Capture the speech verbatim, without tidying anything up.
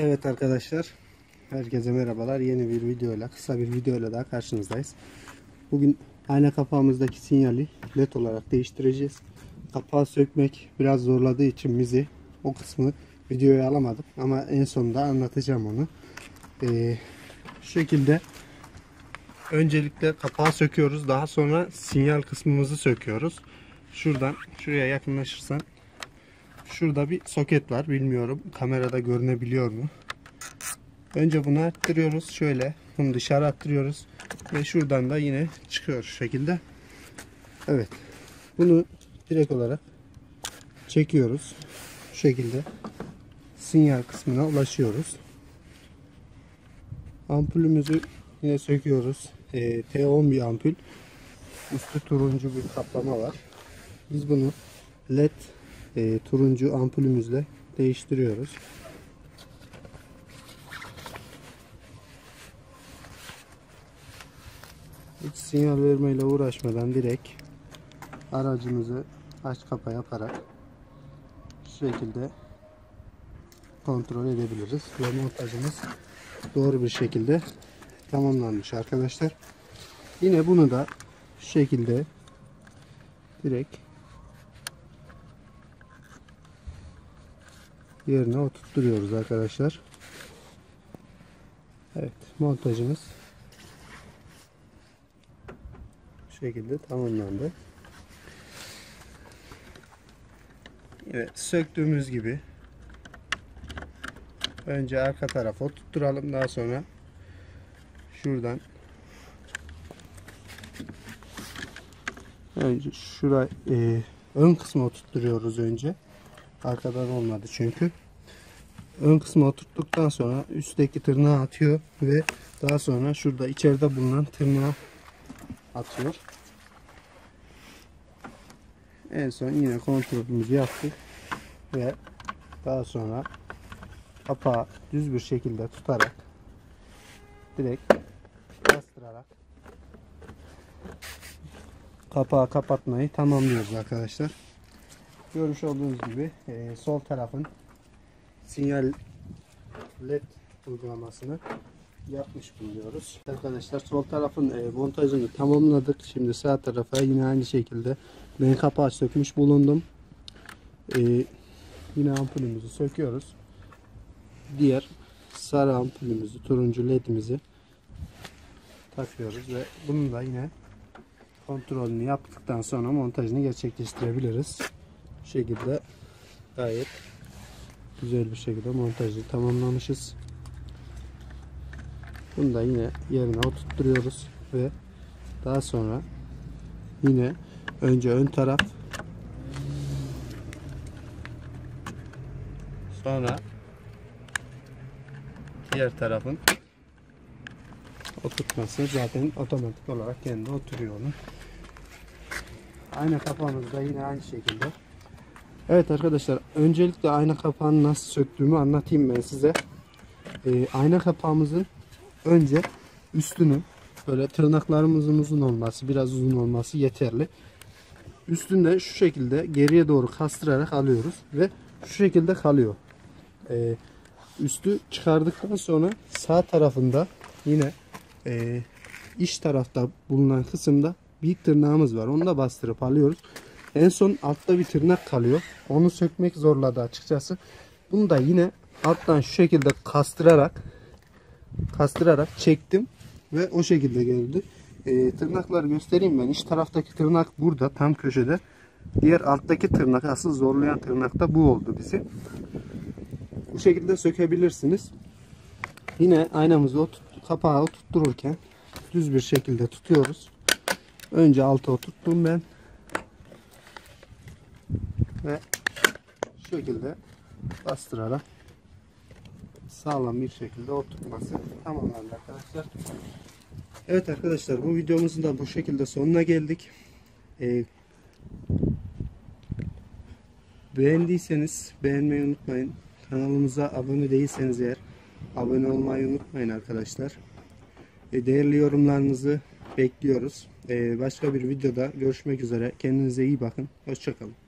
Evet arkadaşlar, herkese merhabalar. Yeni bir videoyla, kısa bir videoyla daha karşınızdayız. Bugün ayna kapağımızdaki sinyali led olarak değiştireceğiz. Kapağı sökmek biraz zorladığı için bizi o kısmı videoya alamadım ama en sonunda anlatacağım onu. Ee, şu şekilde öncelikle kapağı söküyoruz, daha sonra sinyal kısmımızı söküyoruz. Şuradan şuraya yakınlaşırsan şurada bir soket var, bilmiyorum kamerada görünebiliyor mu. Önce bunu arttırıyoruz, şöyle bunu dışarı arttırıyoruz ve şuradan da yine çıkıyor şu şekilde. Evet, bunu direkt olarak çekiyoruz, şu şekilde sinyal kısmına ulaşıyoruz. Ampulümüzü yine söküyoruz. e, T on bir ampul, üstü turuncu bir kaplama var. Biz bunu led E, turuncu ampulümüzle değiştiriyoruz. Hiç sinyal vermeyle uğraşmadan direkt aracımızı aç kapa yaparak şu şekilde kontrol edebiliriz ve montajımız doğru bir şekilde tamamlanmış arkadaşlar. Yine bunu da şu şekilde direkt yerine oturtturuyoruz arkadaşlar. Evet, montajımız bu şekilde tamamlandı. Evet, söktüğümüz gibi önce arka tarafa oturtturalım, daha sonra şuradan önce şuraya e, ön kısmı oturtturuyoruz önce. Arkadan olmadı çünkü. Ön kısmı oturttuktan sonra üstteki tırnağı atıyor ve daha sonra şurada içeride bulunan tırnağı atıyor. En son yine kontrolümüzü yaptık ve daha sonra kapağı düz bir şekilde tutarak direkt bastırarak kapağı kapatmayı tamamlıyoruz arkadaşlar. Görmüş olduğunuz gibi e, sol tarafın sinyal led uygulamasını yapmış bulunuyoruz. Arkadaşlar, sol tarafın e, montajını tamamladık. Şimdi sağ tarafa yine aynı şekilde ben kapağı sökmüş bulundum. E, yine ampulümüzü söküyoruz. Diğer sarı ampulümüzü, turuncu ledimizi takıyoruz ve bunu da yine kontrolünü yaptıktan sonra montajını gerçekleştirebiliriz. Şekilde gayet güzel bir şekilde montajı tamamlamışız. Bunu da yine yerine oturtturuyoruz ve daha sonra yine önce ön taraf, sonra diğer tarafın oturtması zaten otomatik olarak kendi oturuyor onu. Aynı kapağımızda yine aynı şekilde. Evet arkadaşlar, öncelikle ayna kapağını nasıl söktüğümü anlatayım ben size. Ee, ayna kapağımızın önce üstünü böyle tırnaklarımızın uzun olması, biraz uzun olması yeterli. Üstünde şu şekilde geriye doğru kastırarak alıyoruz ve şu şekilde kalıyor. Ee, üstü çıkardıktan sonra sağ tarafında yine e, iç tarafta bulunan kısımda bir tırnağımız var. Onu da bastırıp alıyoruz. En son altta bir tırnak kalıyor. Onu sökmek zorladı açıkçası. Bunu da yine alttan şu şekilde kastırarak kastırarak çektim ve o şekilde geldi. E, tırnakları göstereyim ben. İç taraftaki tırnak burada tam köşede. Diğer alttaki tırnak, asıl zorlayan tırnak da bu oldu bizi. Bu şekilde sökebilirsiniz. Yine aynamızı oturt, kapağı oturttururken düz bir şekilde tutuyoruz. Önce alta oturttum ben. Ve şu şekilde bastırarak sağlam bir şekilde oturtması tamamlandı arkadaşlar. Evet arkadaşlar, bu videomuzun da bu şekilde sonuna geldik. Ee, beğendiyseniz beğenmeyi unutmayın. Kanalımıza abone değilseniz eğer abone olmayı unutmayın arkadaşlar. Ee, değerli yorumlarınızı bekliyoruz. Ee, başka bir videoda görüşmek üzere. Kendinize iyi bakın. Hoşça kalın.